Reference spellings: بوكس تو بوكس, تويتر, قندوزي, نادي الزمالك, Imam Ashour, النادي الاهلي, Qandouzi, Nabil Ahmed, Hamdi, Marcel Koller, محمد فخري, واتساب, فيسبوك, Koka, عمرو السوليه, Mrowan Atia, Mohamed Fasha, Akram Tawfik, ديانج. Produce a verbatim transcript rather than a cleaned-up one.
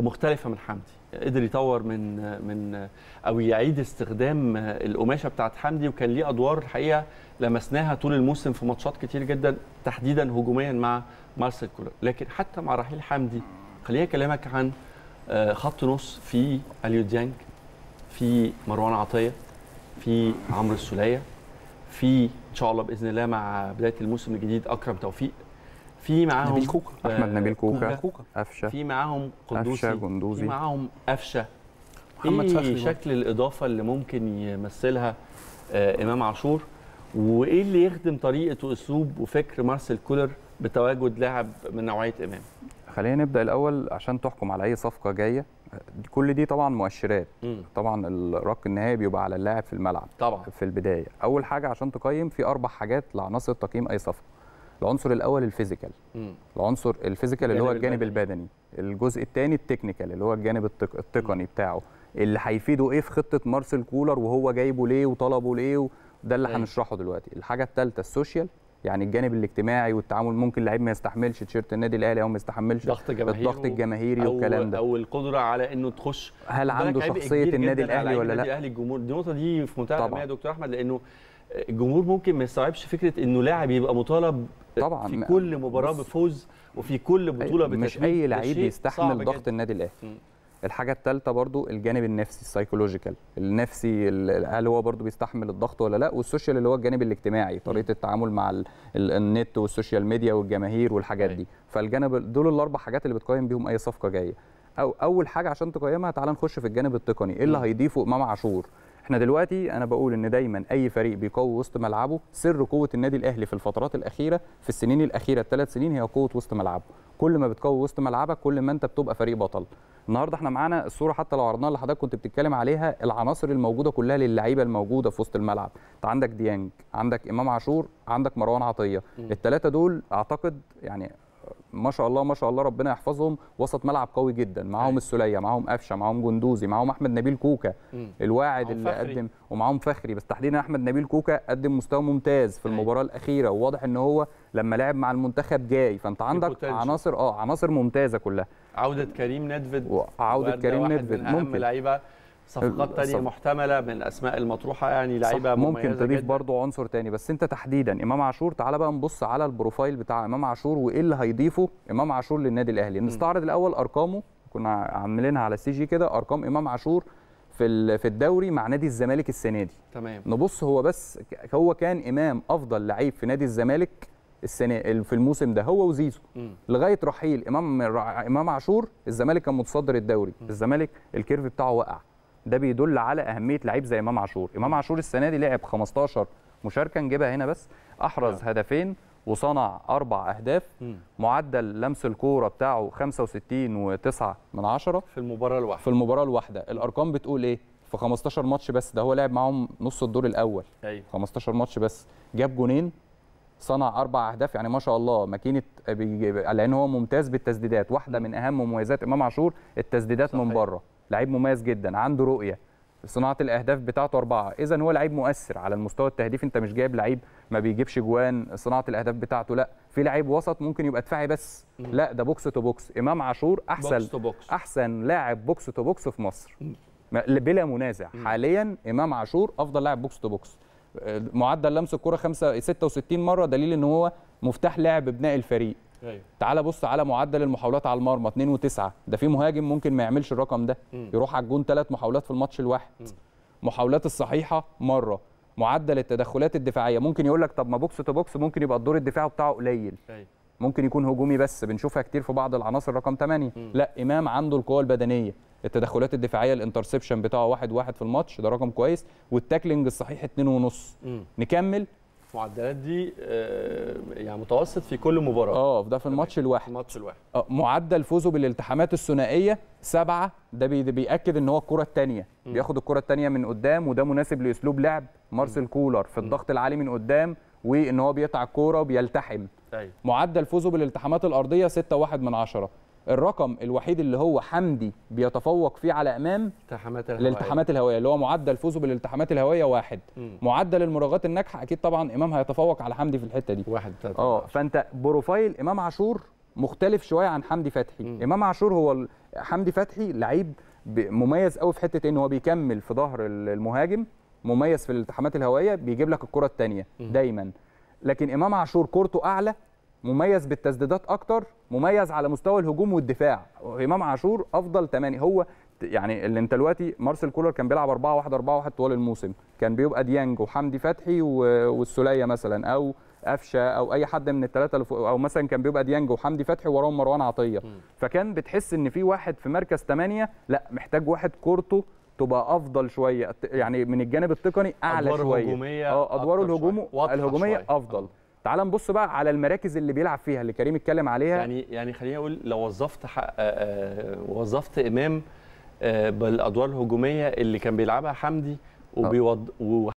مختلفه من حمدي، قدر يطور من من او يعيد استخدام القماشه بتاعه حمدي، وكان ليه ادوار الحقيقه لمسناها طول الموسم في ماتشات كتير جدا تحديدا هجوميا مع مارسيل كولر. لكن حتى مع رحيل حمدي خليني اكلمك عن خط نص في اليو ديانج، في مروان عطيه، في عمرو السوليه، في ان شاء الله باذن الله مع بدايه الموسم الجديد اكرم توفيق، في معاهم نبيل كوكا، احمد نبيل كوكا، قفشه، في معاهم قندوزي، قندوزي في معاهم قفشه، محمد فخري. ايه شكل الاضافه اللي ممكن يمثلها آه امام عاشور، وايه اللي يخدم طريقه واسلوب وفكر مارسيل كولر بتواجد لاعب من نوعيه امام؟ خلينا نبدا الاول عشان تحكم على اي صفقه جايه، كل دي طبعا مؤشرات. م. طبعا الرق النهائي بيبقى على اللاعب في الملعب طبعا في البدايه. اول حاجه عشان تقيم في اربع حاجات لعناصر تقييم اي صفقه. العنصر الاول الفيزيكال، العنصر الفيزيكال اللي هو الجانب البدني. الجزء الثاني التكنيكال اللي هو الجانب التق... التقني بتاعه، اللي هيفيده ايه في خطه مارسيل كولر وهو جايبه ليه وطلبه ليه، وده اللي هنشرحه دلوقتي. الحاجه الثالثه السوشيال، يعني الجانب الاجتماعي والتعامل، ممكن لعيب ما يستحملش تيشيرت النادي الاهلي او ما يستحملش الضغط الجماهيري والكلام ده، او القدره على انه تخش، هل عنده شخصيه النادي الاهلي ولا لا. النادي الاهلي الجمهور دي النقطه دي في منتهى الاهميه يا دكتور احمد، لانه الجمهور ممكن ما يستوعبش فكره انه لاعب يبقى مطالب طبعا في كل مباراه بفوز وفي كل بطوله بتشكيل، مش اي لعيب يستحمل ضغط النادي الاهلي. الحاجه الثالثه برضو الجانب النفسي السايكولوجيكال، النفسي هل هو برضو بيستحمل الضغط ولا لا، والسوشيال اللي هو الجانب الاجتماعي، طريقه التعامل مع ال ال النت والسوشيال ميديا والجماهير والحاجات دي. فالجانب دول الاربع حاجات اللي بتقيم بيهم اي صفقه جايه. او اول حاجه عشان تقيمها تعال نخش في الجانب التقني، ايه اللي هيضيفه امام عاشور؟ احنا دلوقتي انا بقول ان دايما اي فريق بيقوي وسط ملعبه، سر قوه النادي الاهلي في الفترات الاخيره في السنين الاخيره الثلاث سنين هي قوه وسط ملعبه. كل ما بتقوي وسط ملعبك كل ما انت بتبقى فريق بطل. النهارده احنا معانا الصوره حتى لو عرضناها اللي حضرتك كنت بتتكلم عليها، العناصر الموجوده كلها للعيبه الموجوده في وسط الملعب. انت عندك ديانج، عندك امام عاشور، عندك مروان عطيه، الثلاثه دول اعتقد يعني ما شاء الله ما شاء الله ربنا يحفظهم، وسط ملعب قوي جدا، معاهم السوليه، معاهم قفشه، معاهم قندوزي، معاهم احمد نبيل كوكا الواعد اللي قدم، ومعاهم فخري، بس تحديدا احمد نبيل كوكا قدم مستوى ممتاز في المباراه الاخيره، وواضح ان هو لما لعب مع المنتخب جاي. فانت عندك عناصر اه عناصر ممتازه كلها. عوده كريم ندفد، عوده كريم ندفد ممكن لعيبه صفقات تانية محتملة من الأسماء المطروحة، يعني لعيبة مميزة ممكن تضيف برضو عنصر تاني. بس أنت تحديدا إمام عاشور، تعال بقى نبص على البروفايل بتاع إمام عاشور وإيه اللي هيضيفه إمام عاشور للنادي الأهلي. نستعرض الأول أرقامه، كنا عاملينها على السي جي كده، أرقام إمام عاشور في في الدوري مع نادي الزمالك السنة دي. تمام. نبص هو بس هو كان إمام أفضل لعيب في نادي الزمالك السنه في الموسم ده، هو وزيزو م. لغايه رحيل امام امام عاشور الزمالك كان متصدر الدوري. م. الزمالك الكيرف بتاعه وقع، ده بيدل على اهميه لعيب زي امام عاشور. امام عاشور السنه دي لعب خمستاشر مشاركه، نجيبها هنا بس، احرز م. هدفين وصنع اربع اهداف. م. معدل لمس الكوره بتاعه خمسة وستين فاصلة تسعة في المباراه الواحده في المباراه الواحده الارقام بتقول ايه؟ في خمستاشر ماتش بس، ده هو لعب معاهم نص الدور الاول. أيوه. خمستاشر ماتش بس، جاب جونين، صنع اربع اهداف، يعني ما شاء الله ماكينه، لان هو ممتاز بالتسديدات. واحده من اهم مميزات امام عاشور التسديدات. صحيح. من بره لعيب مميز جدا، عنده رؤيه، صناعه الاهداف بتاعته اربعه، اذا هو لعيب مؤثر على المستوى التهديف. انت مش جايب لعيب ما بيجيبش جوان، صناعه الاهداف بتاعته لا، في لعيب وسط ممكن يبقى دفاعي بس، م. لا ده بوكس تو بوكس. امام عاشور احسن بوكس تو بوكس. احسن لاعب بوكس تو بوكس في مصر بلا منازع. م. حاليا امام عاشور افضل لاعب بوكس تو بوكس. معدل لمس الكرة ستة وستين مرة، دليل ان هو مفتاح لعب بناء الفريق. أيوة. تعال بص على معدل المحاولات على المرمى اتنين وتسعة، ده في مهاجم ممكن ما يعملش الرقم ده. م. يروح على الجون ثلاث محاولات في الماتش الواحد. م. محاولات الصحيحة مرة. معدل التدخلات الدفاعية، ممكن يقول لك طب ما بوكس تو بوكس ممكن يبقى الدور الدفاعي بتاعه قليل. أيوة. ممكن يكون هجومي بس، بنشوفها كتير في بعض العناصر رقم ثمانية. م. لا امام عنده القوة البدنية، التدخلات الدفاعيه، الانترسبشن بتاعه واحد واحد في الماتش ده رقم كويس، والتاكلينج الصحيح اتنين ونص. م. نكمل المعدلات دي آه يعني متوسط في كل مباراه. اه ده في الماتش الواحد الماتش الواحد آه معدل فوزه بالالتحامات الثنائيه سبعة، ده بي بياكد ان هو الكره الثانيه بياخد الكره الثانيه من قدام، وده مناسب لاسلوب لعب مارسيل كولر في الضغط العالي من قدام، وان هو بيقطع الكوره وبيلتحم. أي. معدل فوزه بالالتحامات الارضيه ستة فاصلة واحد. الرقم الوحيد اللي هو حمدي بيتفوق فيه على امام التحامات الهوائيه، الالتحامات الهوائيه اللي هو معدل فوزه بالالتحامات الهوائيه واحد. م. معدل المراوغات الناجحه اكيد طبعا امام هيتفوق على حمدي في الحته دي واحد. اه فانت بروفايل امام عاشور مختلف شويه عن حمدي فتحي. م. امام عاشور هو حمدي فتحي لعيب مميز قوي في حته ان هو بيكمل في ظهر المهاجم، مميز في الالتحامات الهوائيه، بيجيب لك الكره الثانيه دايما. لكن امام عاشور كورته اعلى، مميز بالتسديدات اكتر، مميز على مستوى الهجوم والدفاع. امام عاشور افضل ثمانية هو يعني اللي انت دلوقتي. مارسيل كولر كان بيلعب أربعة واحد أربعة واحد طول الموسم، كان بيبقى ديانج وحمدي فتحي والسوليه مثلا او قفشه او اي حد من الثلاثه اللي فوق، او مثلا كان بيبقى ديانج وحمدي فتحي وراهم مروان عطيه. فكان بتحس ان في واحد في مركز ثمانية، لا محتاج واحد كورته تبقى افضل شويه، يعني من الجانب التقني اعلى أدوار شويه، الهجومية اه ادواره الهجوم الهجوميه شوية. افضل. تعال نبص بقى على المراكز اللي بيلعب فيها اللي كريم اتكلم عليها. يعني يعني خليني اقول لو وظفت حق آه وظفت امام آه بالادوار الهجوميه اللي كان بيلعبها حمدي وبيوض